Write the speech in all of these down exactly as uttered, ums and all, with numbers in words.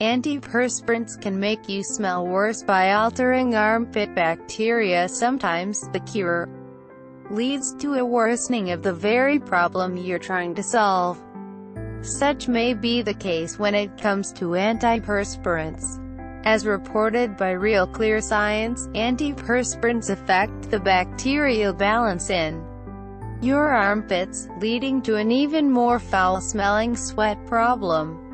Antiperspirants can make you smell worse by altering armpit bacteria. Sometimes, the cure leads to a worsening of the very problem you're trying to solve. Such may be the case when it comes to antiperspirants. As reported by Real Clear Science, antiperspirants affect the bacterial balance in your armpits, leading to an even more foul-smelling sweat problem.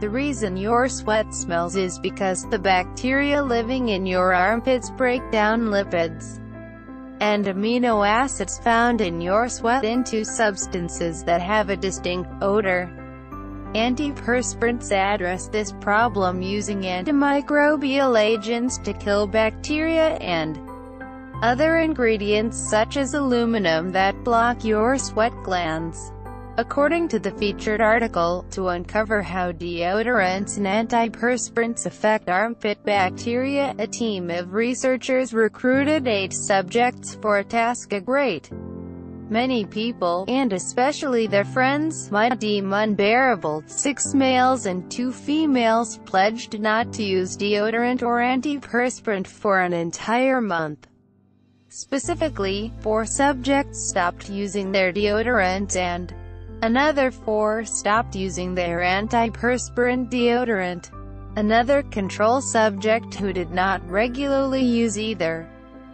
The reason your sweat smells is because the bacteria living in your armpits break down lipids and amino acids found in your sweat into substances that have a distinct odor. Antiperspirants address this problem using antimicrobial agents to kill bacteria and other ingredients such as aluminum that block your sweat glands. According to the featured article, to uncover how deodorants and antiperspirants affect armpit bacteria, a team of researchers recruited eight subjects for a task a great many people, and especially their friends, might deem unbearable. Six males and two females pledged not to use deodorant or antiperspirant for an entire month. Specifically, four subjects stopped using their deodorant and another four stopped using their antiperspirant deodorant. Another control subject, who did not regularly use either,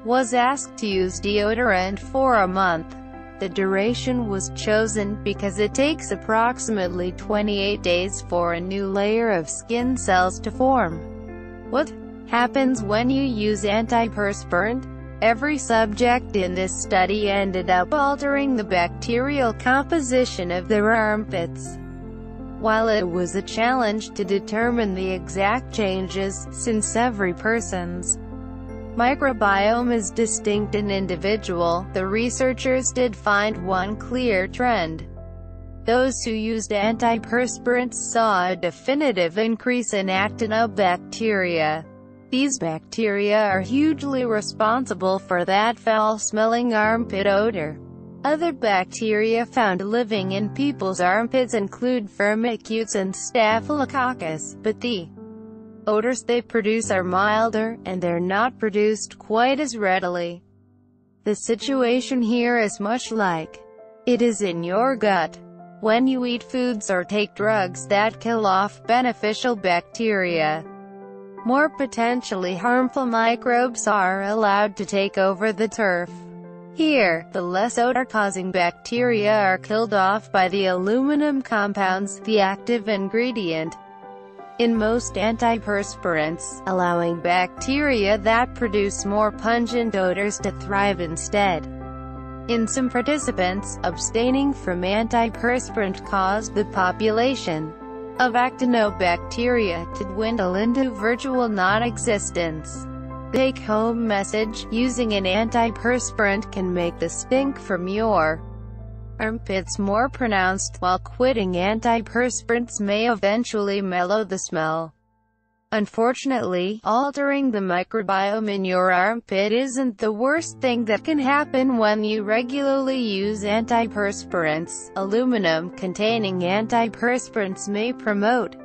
was asked to use deodorant for a month. The duration was chosen because it takes approximately twenty-eight days for a new layer of skin cells to form. What happens when you use antiperspirant? Every subject in this study ended up altering the bacterial composition of their armpits. While it was a challenge to determine the exact changes, since every person's microbiome is distinct and individual, the researchers did find one clear trend. Those who used antiperspirants saw a definitive increase in actinobacteria. These bacteria are hugely responsible for that foul-smelling armpit odor. Other bacteria found living in people's armpits include Firmicutes and Staphylococcus, but the odors they produce are milder, and they're not produced quite as readily. The situation here is much like it is in your gut. When you eat foods or take drugs that kill off beneficial bacteria, more potentially harmful microbes are allowed to take over the turf. Here, the less odor-causing bacteria are killed off by the aluminum compounds, the active ingredient in most antiperspirants, allowing bacteria that produce more pungent odors to thrive instead. In some participants, abstaining from antiperspirant caused the population of actinobacteria to dwindle into virtual non-existence. Take-home message: using an antiperspirant can make the stink from your armpits more pronounced, while quitting antiperspirants may eventually mellow the smell. Unfortunately, altering the microbiome in your armpit isn't the worst thing that can happen when you regularly use antiperspirants. Aluminum-containing antiperspirants may promote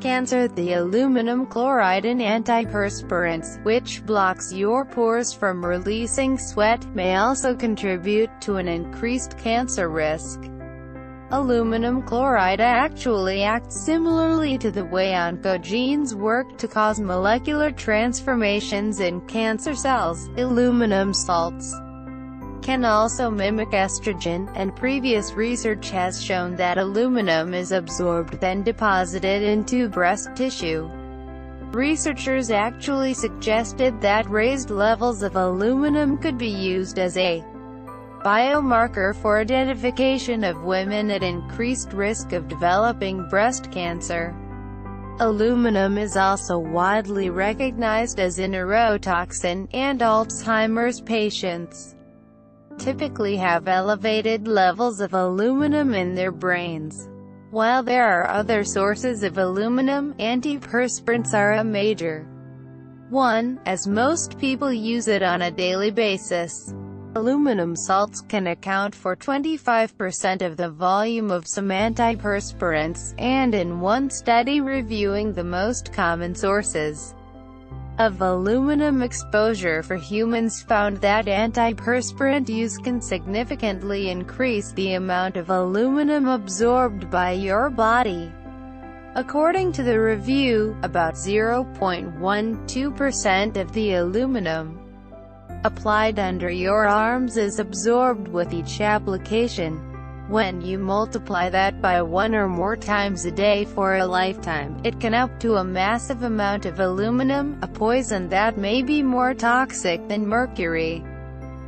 cancer. The aluminum chloride in antiperspirants, which blocks your pores from releasing sweat, may also contribute to an increased cancer risk. Aluminum chloride actually acts similarly to the way oncogenes work to cause molecular transformations in cancer cells. Aluminum salts can also mimic estrogen, and previous research has shown that aluminum is absorbed then deposited into breast tissue. Researchers actually suggested that raised levels of aluminum could be used as a biomarker for identification of women at increased risk of developing breast cancer. Aluminum is also widely recognized as a neurotoxin, and Alzheimer's patients typically have elevated levels of aluminum in their brains. While there are other sources of aluminum, antiperspirants are a major one, as most people use it on a daily basis. Aluminum salts can account for twenty-five percent of the volume of some antiperspirants, and in one study reviewing the most common sources of aluminum exposure for humans found that antiperspirant use can significantly increase the amount of aluminum absorbed by your body. According to the review, about zero point one two percent of the aluminum applied under your arms is absorbed with each application. When you multiply that by one or more times a day for a lifetime, it can up to a massive amount of aluminum, a poison that may be more toxic than mercury.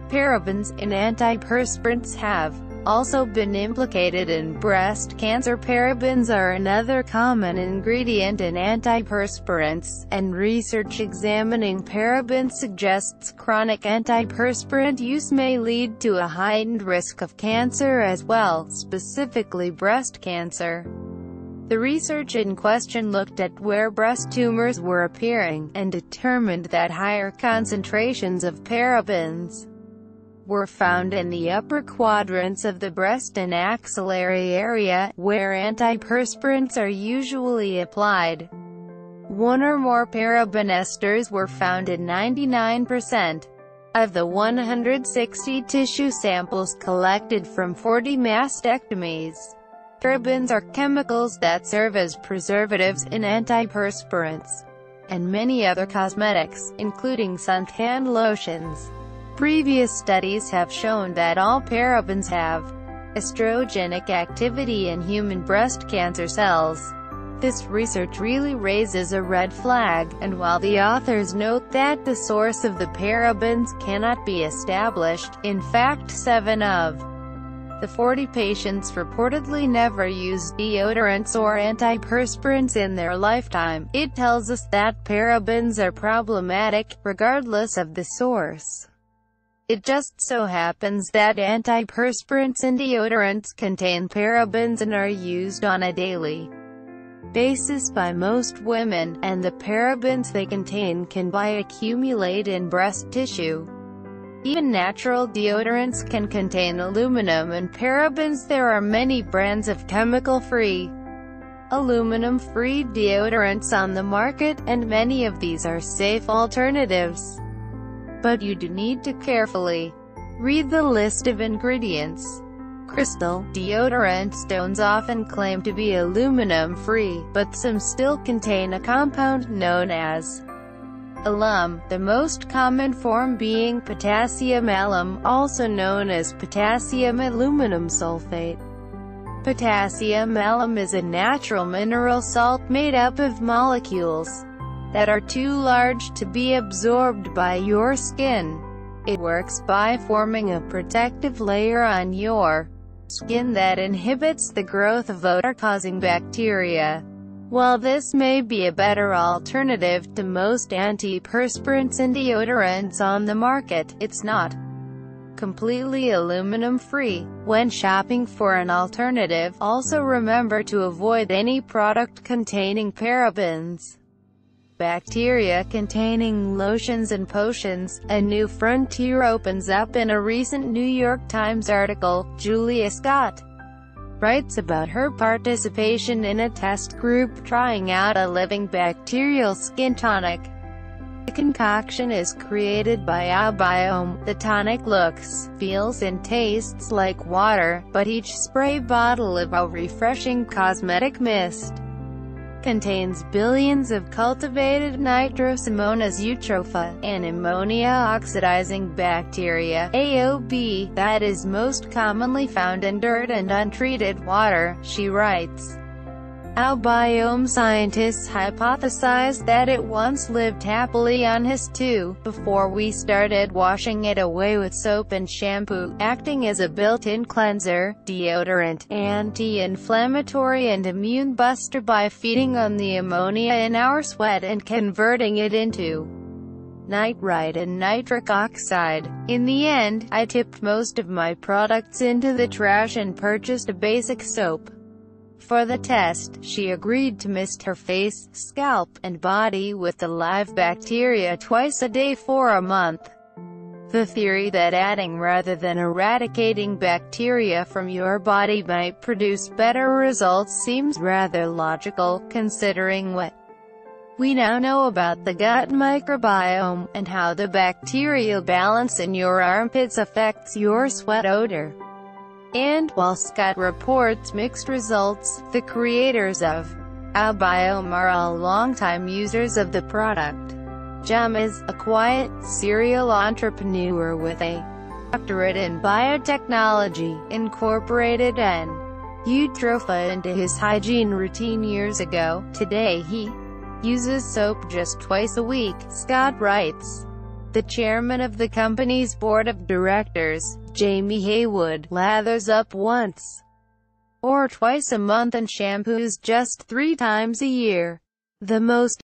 Parabens in antiperspirants have also been implicated in breast cancer. Parabens are another common ingredient in antiperspirants, and research examining parabens suggests chronic antiperspirant use may lead to a heightened risk of cancer as well, specifically breast cancer. The research in question looked at where breast tumors were appearing, and determined that higher concentrations of parabens were found in the upper quadrants of the breast and axillary area, where antiperspirants are usually applied. One or more paraben esters were found in ninety-nine percent of the one hundred sixty tissue samples collected from forty mastectomies. Parabens are chemicals that serve as preservatives in antiperspirants and many other cosmetics, including suntan lotions. Previous studies have shown that all parabens have estrogenic activity in human breast cancer cells. This research really raises a red flag, and while the authors note that the source of the parabens cannot be established, in fact seven of the forty patients reportedly never used deodorants or antiperspirants in their lifetime, it tells us that parabens are problematic, regardless of the source. It just so happens that antiperspirants and deodorants contain parabens and are used on a daily basis by most women, and the parabens they contain can bioaccumulate in breast tissue. Even natural deodorants can contain aluminum and parabens. There are many brands of chemical-free, aluminum-free deodorants on the market, and many of these are safe alternatives. But you do need to carefully read the list of ingredients. Crystal deodorant stones often claim to be aluminum-free, but some still contain a compound known as alum, the most common form being potassium alum, also known as potassium aluminum sulfate. Potassium alum is a natural mineral salt made up of molecules that are too large to be absorbed by your skin. It works by forming a protective layer on your skin that inhibits the growth of odor-causing bacteria. While this may be a better alternative to most antiperspirants and deodorants on the market, it's not completely aluminum-free. When shopping for an alternative, also remember to avoid any product containing parabens. Bacteria containing lotions and potions. A new frontier opens up. In a recent New York Times article, Julia Scott writes about her participation in a test group trying out a living bacterial skin tonic. The concoction is created by AOBiome. The tonic looks, feels and tastes like water, but each spray bottle of a refreshing cosmetic mist contains billions of cultivated Nitrosomonas eutropha, an ammonia-oxidizing bacteria, A O B, that is most commonly found in dirt and untreated water, she writes. AOBiome scientists hypothesized that it once lived happily on his too, before we started washing it away with soap and shampoo, acting as a built-in cleanser, deodorant, anti-inflammatory and immune buster by feeding on the ammonia in our sweat and converting it into nitrite and nitric oxide. In the end, I tipped most of my products into the trash and purchased a basic soap for the test. She agreed to mist her face, scalp, and body with the live bacteria twice a day for a month. The theory that adding rather than eradicating bacteria from your body might produce better results seems rather logical, considering what we now know about the gut microbiome, and how the bacterial balance in your armpits affects your sweat odor. And, while Scott reports mixed results, the creators of AOBiome are all longtime users of the product. Jam is a quiet, serial entrepreneur with a doctorate in biotechnology, incorporated an eutropha into his hygiene routine years ago. Today he uses soap just twice a week, Scott writes. The chairman of the company's board of directors, Jamie Haywood, lathers up once or twice a month and shampoos just three times a year. The most